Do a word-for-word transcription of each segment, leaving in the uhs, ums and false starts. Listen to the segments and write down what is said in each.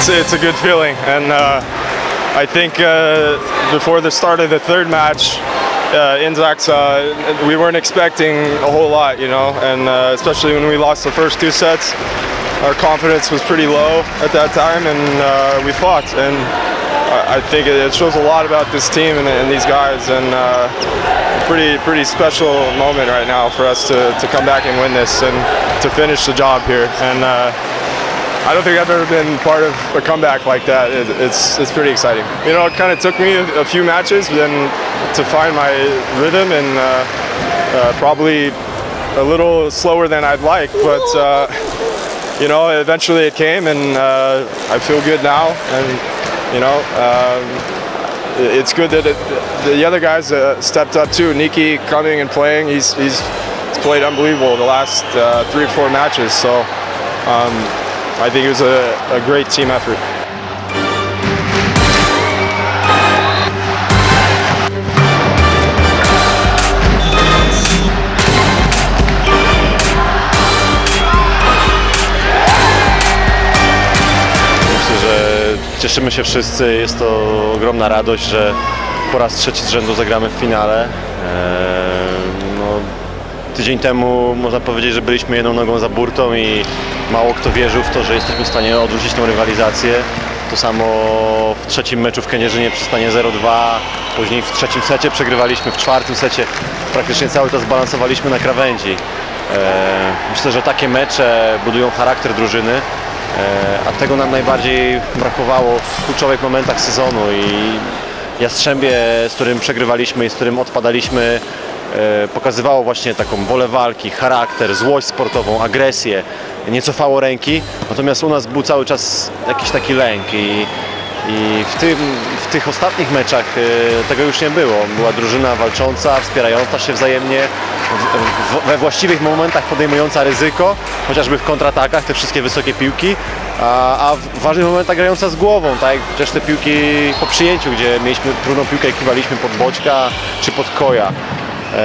it's it's a good feeling, and uh, I think uh, before the start of the third match uh, in Zaksa, we weren't expecting a whole lot, you know, and uh, especially when we lost the first two sets, our confidence was pretty low at that time, and uh, we fought, and I think it shows a lot about this team and, and these guys, and uh, a pretty, pretty special moment right now for us to, to come back and win this and to finish the job here. And uh, I don't think I've ever been part of a comeback like that. It, it's, it's pretty exciting. You know, it kind of took me a, a few matches then to find my rhythm, and uh, uh, probably a little slower than I'd like, but uh, you know, eventually it came, and uh, I feel good now. And, you know, um, it's good that it, the other guys uh, stepped up too. Niki coming and playing, he's, he's, he's played unbelievable the last uh, three or four matches. So um, I think it was a, a great team effort. Cieszymy się wszyscy, jest to ogromna radość, że po raz trzeci z rzędu zagramy w finale. Eee, no, tydzień temu można powiedzieć, że byliśmy jedną nogą za burtą i mało kto wierzył w to, że jesteśmy w stanie odwrócić tą rywalizację. To samo w trzecim meczu w Kenierzenie przy stanie zero dwa, później w trzecim secie przegrywaliśmy, w czwartym secie praktycznie cały czas balansowaliśmy na krawędzi. Eee, myślę, że takie mecze budują charakter drużyny. A tego nam najbardziej brakowało w kluczowych momentach sezonu, i Jastrzębie, z którym przegrywaliśmy i z którym odpadaliśmy, pokazywało właśnie taką wolę walki, charakter, złość sportową, agresję, nie cofało ręki, natomiast u nas był cały czas jakiś taki lęk i, i w, tym, w tych ostatnich meczach tego już nie było. Była drużyna walcząca, wspierająca się wzajemnie, we właściwych momentach podejmująca ryzyko, chociażby w kontratakach, te wszystkie wysokie piłki, a, a w ważnych momentach grająca z głową, tak jak chociaż te piłki po przyjęciu, gdzie mieliśmy trudną piłkę i kiwaliśmy pod Boczka czy pod Koja. Eee,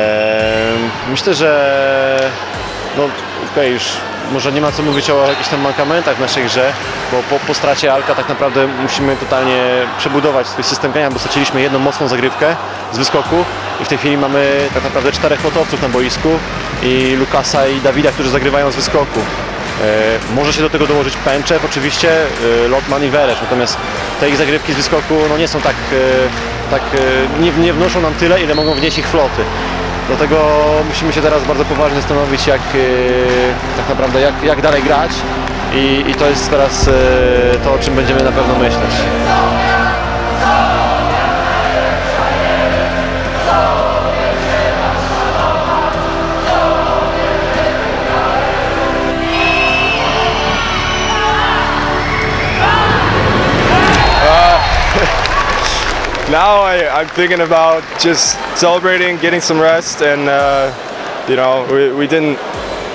myślę, że no, okay, już może nie ma co mówić o jakichś tam mankamentach w naszej grze, bo po, po stracie Arka tak naprawdę musimy totalnie przebudować swój system grania, bo straciliśmy jedną mocną zagrywkę z wyskoku i w tej chwili mamy tak naprawdę czterech flotowców na boisku i Lukasa i Dawida, którzy zagrywają z wyskoku. E, może się do tego dołożyć Pęczew oczywiście, e, Lotman i Weresz, natomiast te ich zagrywki z wyskoku no, nie są tak, e, tak e, nie, nie wnoszą nam tyle, ile mogą wnieść ich floty. Dlatego musimy się teraz bardzo poważnie zastanowić, jak yy, tak naprawdę jak, jak dalej grać, i, i to jest teraz yy, to, o czym będziemy na pewno myśleć. Now I, I'm thinking about just celebrating, getting some rest, and uh, you know, we, we didn't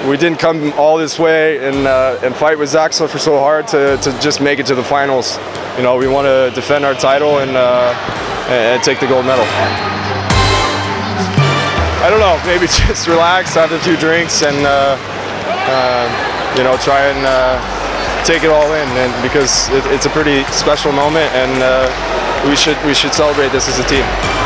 we didn't come all this way and uh, and fight with Zaksa for so hard to, to just make it to the finals. You know, we want to defend our title and uh, and take the gold medal. I don't know, maybe just relax, have a few drinks, and uh, uh, you know, try and uh, take it all in, and because it, it's a pretty special moment, and. Uh, We should we should celebrate this as a team.